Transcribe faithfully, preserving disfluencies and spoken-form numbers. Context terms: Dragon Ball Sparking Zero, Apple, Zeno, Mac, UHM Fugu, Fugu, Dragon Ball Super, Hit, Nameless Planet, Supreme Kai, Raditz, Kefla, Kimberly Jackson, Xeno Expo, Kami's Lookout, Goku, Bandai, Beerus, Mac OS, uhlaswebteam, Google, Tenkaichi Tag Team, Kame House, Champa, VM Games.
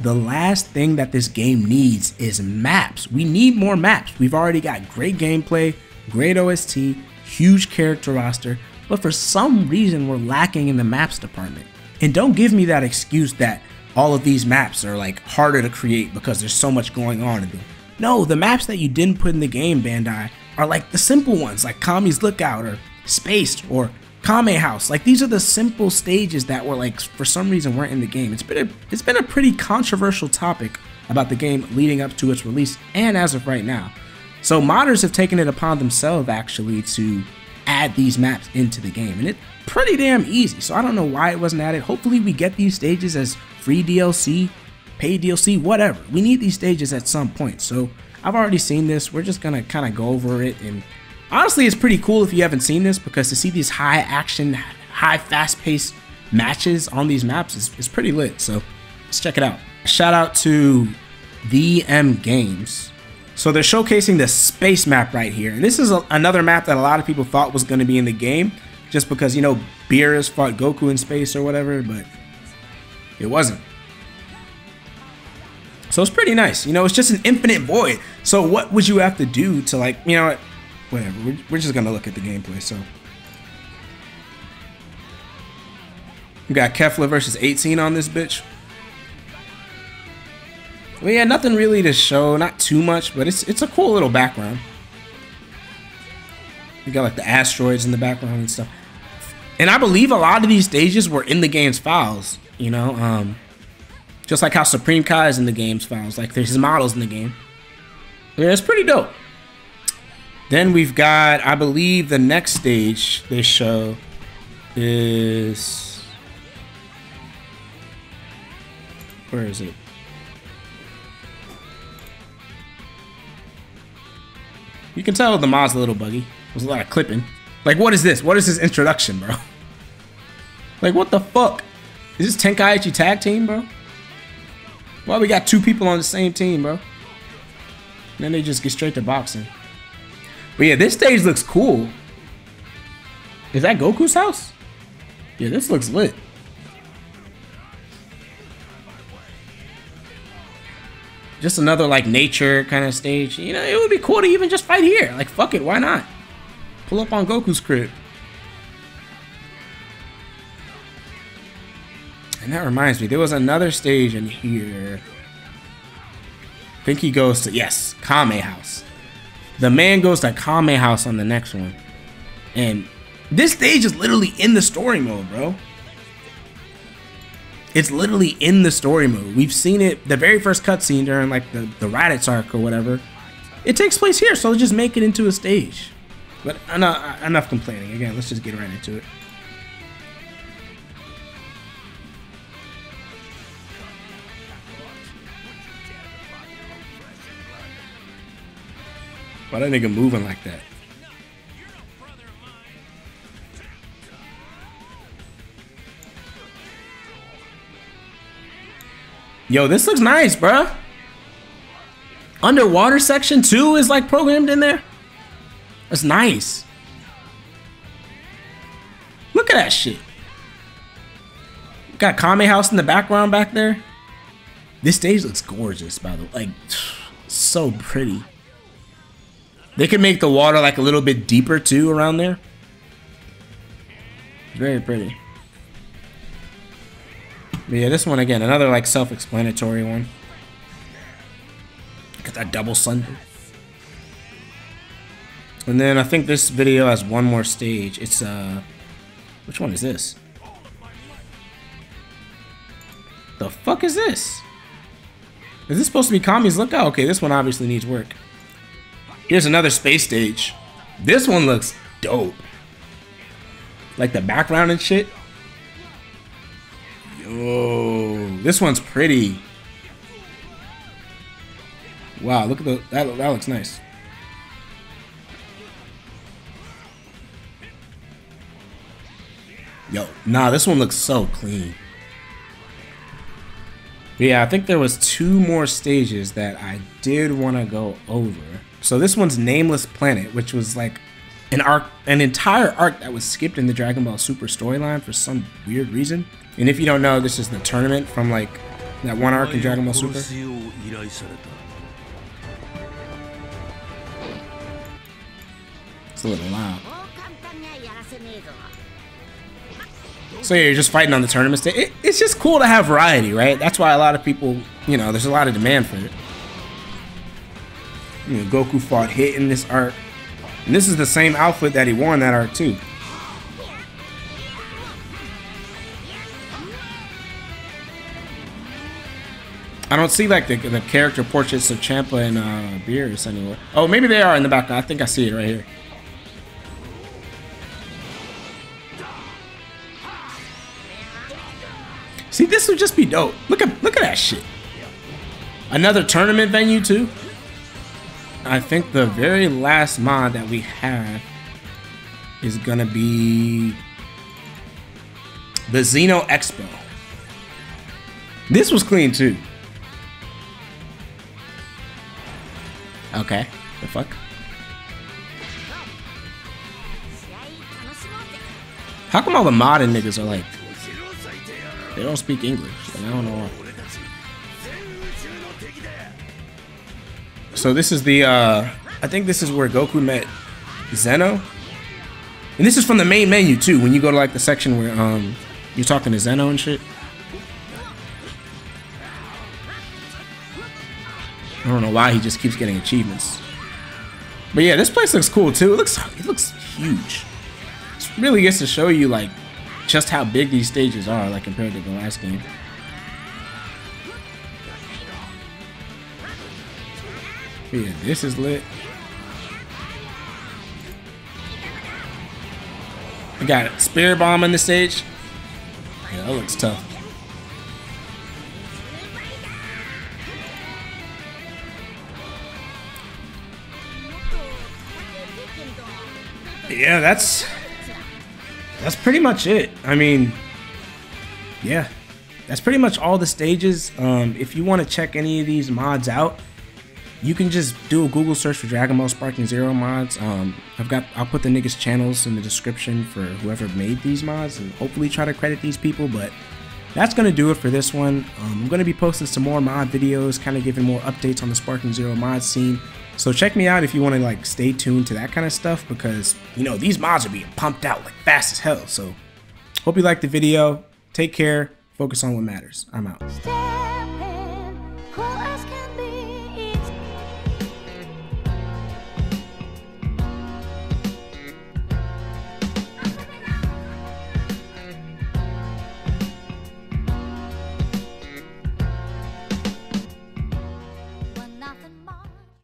the last thing that this game needs is maps. We need more maps. We've already got great gameplay, great O S T, huge character roster, but for some reason we're lacking in the maps department. And don't give me that excuse that all of these maps are like harder to create because there's so much going on in them. No, the maps that you didn't put in the game, Bandai, are like the simple ones, like Kami's Lookout or Spaced or Kame House. Like, these are the simple stages that were like, for some reason, weren't in the game. It's been a, it's been a pretty controversial topic about the game leading up to its release and as of right now. So modders have taken it upon themselves actually to add these maps into the game, and it's pretty damn easy. So I don't know why it wasn't added. Hopefully we get these stages as free D L C, paid D L C, whatever. We need these stages at some point. So I've already seen this. We're just gonna kind of go over it, and honestly, it's pretty cool if you haven't seen this, because to see these high action, high fast-paced matches on these maps is, is pretty lit. So let's check it out. Shout out to V M Games. So they're showcasing the space map right here, and this is a, another map that a lot of people thought was going to be in the game, just because, you know, Beerus fought Goku in space or whatever, but it wasn't. So it's pretty nice. You know, it's just an infinite void. So what would you have to do to, like, you know, whatever. We're, we're just going to look at the gameplay. So we got Kefla versus eighteen on this bitch. Well, yeah, nothing really to show. Not too much, but it's, it's a cool little background. We got, like, the asteroids in the background and stuff. And I believe a lot of these stages were in the game's files, you know, um, just like how Supreme Kai is in the game's files. Like, there's his models in the game. Yeah, it's pretty dope. Then we've got, I believe the next stage they show is, where is it? You can tell the mod's a little buggy. There's a lot of clipping. Like, what is this? What is this introduction, bro? Like, what the fuck? Is this Tenkaichi Tag Team, bro? Why we got two people on the same team, bro? And then they just get straight to boxing. But yeah, this stage looks cool. Is that Goku's house? Yeah, this looks lit. Just another, like, nature kind of stage. You know, it would be cool to even just fight here. Like, fuck it, why not? Pull up on Goku's crib. And that reminds me, there was another stage in here. I think he goes to, yes, Kame House. The man goes to Kame House on the next one. And this stage is literally in the story mode, bro. It's literally in the story mode. We've seen it, the very first cutscene during, like, the, the Raditz arc or whatever. It takes place here, so just make it into a stage. But enough, enough complaining. Again, let's just get right into it. Why that nigga moving like that? Yo, this looks nice, bruh. Underwater section two is, like, programmed in there. That's nice. Look at that shit. Got Kame House in the background back there. This stage looks gorgeous, by the way. Like, so pretty. They could make the water, like, a little bit deeper too around there. Very pretty. But yeah, this one again, another, like, self-explanatory one. Got that double sun. And then I think this video has one more stage. It's uh, which one is this? The fuck is this? Is this supposed to be Kami's Lookout? Okay, this one obviously needs work. Here's another space stage. This one looks dope. Like, the background and shit. Yo, this one's pretty. Wow, look at the, that, that looks nice. Yo, nah, this one looks so clean. Yeah, I think there was two more stages that I did want to go over. So this one's Nameless Planet, which was, like, an arc, an entire arc that was skipped in the Dragon Ball Super storyline for some weird reason. And if you don't know, this is the tournament from, like, That one arc in Dragon Ball Super. It's a little loud. So yeah, you're just fighting on the tournament stage. It, it's just cool to have variety, right? That's why a lot of people, you know, there's a lot of demand for it. You know, Goku fought Hit in this arc. And this is the same outfit that he wore in that arc too. I don't see like the, the character portraits of Champa and uh, Beerus anywhere. Oh, maybe they are in the background. I think I see it right here. See, this would just be dope. Look at look at that shit. Another tournament venue too. I think the very last mod that we have is gonna be the Xeno Expo. This was clean too. Okay, the fuck? How come all the modding niggas are like, they don't speak English, and I don't know why. So this is the, uh, I think this is where Goku met Zeno. And this is from the main menu too, when you go to like the section where um, you're talking to Zeno and shit. I don't know why he just keeps getting achievements. But yeah, this place looks cool too. It looks it looks huge. It really gets to show you like just how big these stages are, like compared to the last game. But yeah, this is lit. We got a spear bomb on the stage. Yeah, that looks tough. Yeah, that's that's pretty much it. I mean, yeah, that's pretty much all the stages. Um, if you want to check any of these mods out, you can just do a Google search for Dragon Ball Sparking Zero mods. Um, I've got I'll put the niggas' channels in the description for whoever made these mods, and hopefully try to credit these people. But that's gonna do it for this one. Um, I'm gonna be posting some more mod videos, kind of giving more updates on the Sparking Zero mod scene. So check me out if you want to like stay tuned to that kind of stuff, because you know these mods are being pumped out like fast as hell. So hope you liked the video. Take care. Focus on what matters. I'm out.